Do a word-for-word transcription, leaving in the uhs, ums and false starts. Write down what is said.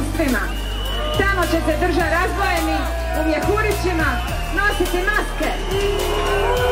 ustima. Tamo ćete držati razvojeni u mjehurićima, nositi maske.